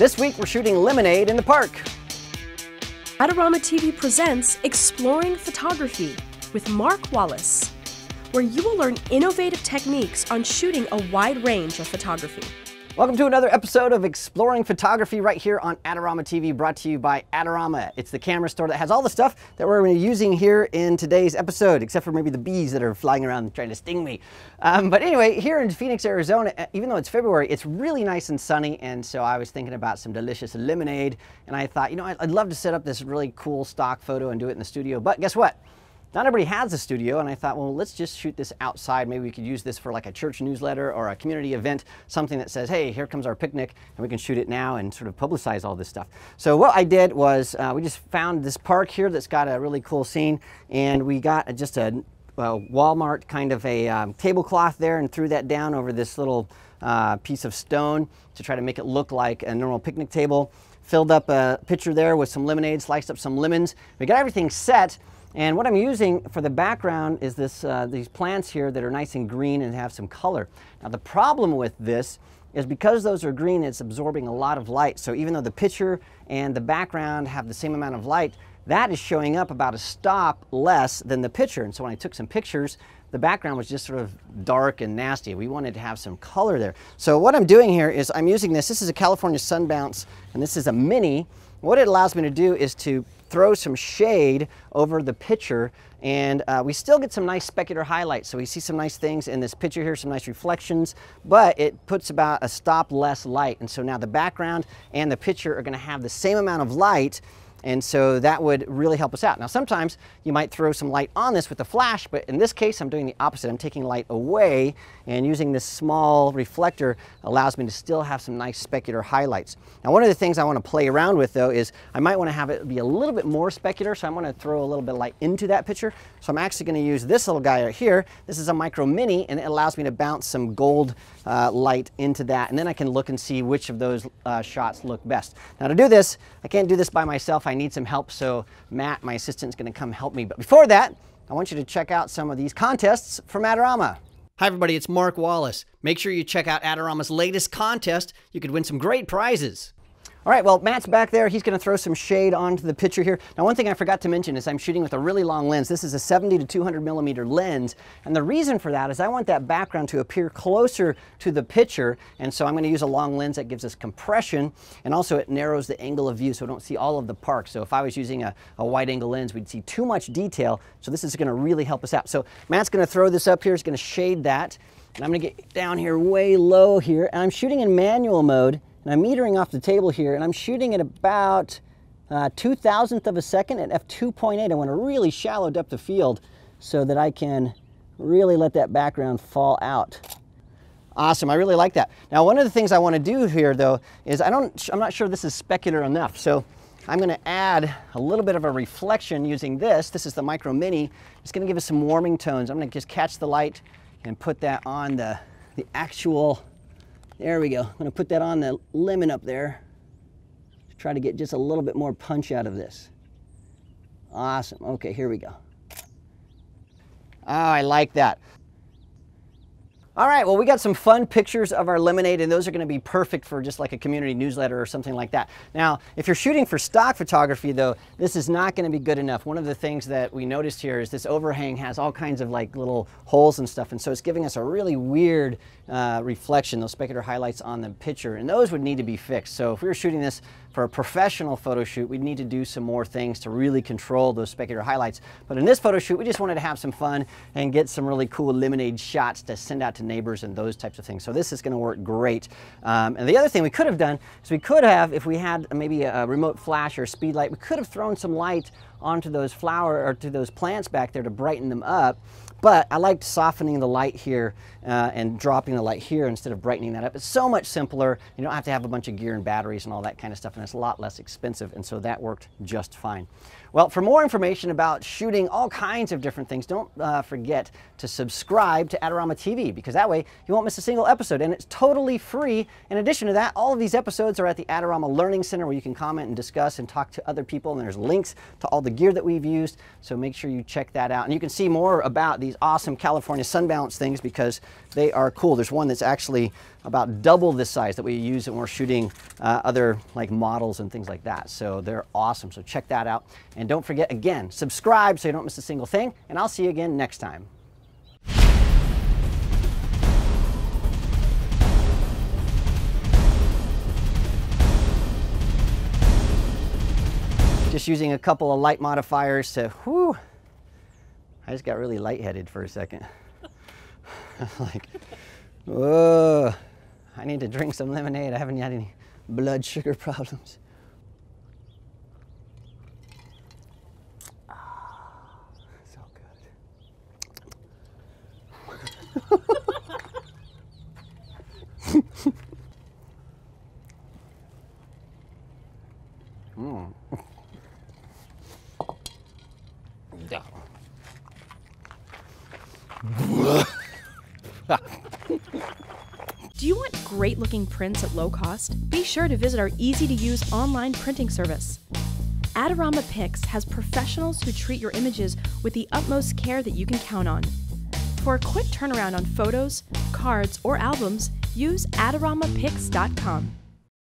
This week we're shooting Lemonade in the Park. Adorama TV presents Exploring Photography with Mark Wallace, where you will learn innovative techniques on shooting a wide range of photography. Welcome to another episode of Exploring Photography right here on Adorama TV, brought to you by Adorama. It's the camera store that has all the stuff that we're going to be using here in today's episode, except for maybe the bees that are flying around trying to sting me. But anyway, here in Phoenix, Arizona, even though it's February, it's really nice and sunny, and so I was thinking about some delicious lemonade, and I thought, you know, I'd love to set up this really cool stock photo and do it in the studio, but guess what? Not everybody has a studio, and I thought, well, let's just shoot this outside. Maybe we could use this for like a church newsletter or a community event, something that says, hey, here comes our picnic, and we can shoot it now and sort of publicize all this stuff. So what I did was we just found this park here that's got a really cool scene, and we got just a Walmart kind of a tablecloth there and threw that down over this little piece of stone to try to make it look like a normal picnic table. Filled up a pitcher there with some lemonade, sliced up some lemons. We got everything set. And what I'm using for the background is this, these plants here that are nice and green and have some color. Now the problem with this is because those are green, it's absorbing a lot of light. So even though the picture and the background have the same amount of light, that is showing up about a stop less than the picture. And so when I took some pictures, the background was just sort of dark and nasty. We wanted to have some color there. So what I'm doing here is I'm using this. This is a California Sunbounce, and this is a mini. What it allows me to do is to throw some shade over the picture, and we still get some nice specular highlights. So we see some nice things in this picture here, some nice reflections, but it puts about a stop less light. And so now the background and the picture are gonna have the same amount of light, and so that would really help us out. Now sometimes you might throw some light on this with a flash, but in this case I'm doing the opposite. I'm taking light away, and using this small reflector allows me to still have some nice specular highlights. Now one of the things I want to play around with though is I might want to have it be a little bit more specular, so I'm going to throw a little bit of light into that picture. So I'm actually going to use this little guy right here. This is a micro mini, and it allows me to bounce some gold light into that, and then I can look and see which of those shots look best. Now to do this, I can't do this by myself. I need some help, so Matt, my assistant, is going to come help me. But before that, I want you to check out some of these contests from Adorama. Hi everybody, it's Mark Wallace. Make sure you check out Adorama's latest contest. You could win some great prizes. All right, well, Matt's back there. He's going to throw some shade onto the picture here. Now, one thing I forgot to mention is I'm shooting with a really long lens. This is a 70 to 200 millimeter lens, and the reason for that is I want that background to appear closer to the picture, and so I'm going to use a long lens that gives us compression, and also it narrows the angle of view so I don't see all of the park. So if I was using a wide angle lens, we'd see too much detail, so this is going to really help us out. So Matt's going to throw this up here. He's going to shade that, and I'm going to get down here way low here, and I'm shooting in manual mode. And I'm metering off the table here, and I'm shooting at about 2,000th of a second at f2.8. I want a really shallow depth of field so that I can really let that background fall out. Awesome, I really like that. Now one of the things I want to do here though is I'm not sure this is specular enough, so I'm going to add a little bit of a reflection using this. This is the micro mini. It's going to give us some warming tones. I'm going to just catch the light and put that on the actual. There we go. I'm going to put that on the lemon up there to try to get just a little bit more punch out of this. Awesome. Okay, here we go. Oh, I like that. All right, well, we got some fun pictures of our lemonade, and those are going to be perfect for just like a community newsletter or something like that. Now, if you're shooting for stock photography, though, this is not going to be good enough. One of the things that we noticed here is this overhang has all kinds of like little holes and stuff, and so it's giving us a really weird reflection, those specular highlights on the picture, and those would need to be fixed. So if we were shooting this for a professional photo shoot, we'd need to do some more things to really control those specular highlights. But in this photo shoot, we just wanted to have some fun and get some really cool lemonade shots to send out to neighbors and those types of things. So this is going to work great. And the other thing we could have done is we could have, if we had maybe a remote flash or a speed light, we could have thrown some light onto those plants back there to brighten them up. But I liked softening the light here and dropping the light here instead of brightening that up. It's so much simpler. You don't have to have a bunch of gear and batteries and all that kind of stuff, and it's a lot less expensive, and so that worked just fine. Well, for more information about shooting all kinds of different things, don't forget to subscribe to Adorama TV, because that way you won't miss a single episode, and it's totally free. In addition to that, all of these episodes are at the Adorama Learning Center, where you can comment and discuss and talk to other people, and there's links to all the gear that we've used, so make sure you check that out. And you can see more about these awesome California Sunbounce things, because they are cool. There's one that's actually about double this size that we use when we're shooting other like models and things like that. So they're awesome. So check that out. And don't forget, again, subscribe so you don't miss a single thing. And I'll see you again next time. Just using a couple of light modifiers to, whew, I just got really lightheaded for a second. Like, whoa, I need to drink some lemonade. I haven't had any blood sugar problems. Ah, so good. Mm. Do you want great-looking prints at low cost? Be sure to visit our easy-to-use online printing service. Adorama Pix has professionals who treat your images with the utmost care that you can count on. For a quick turnaround on photos, cards, or albums, use adoramapix.com.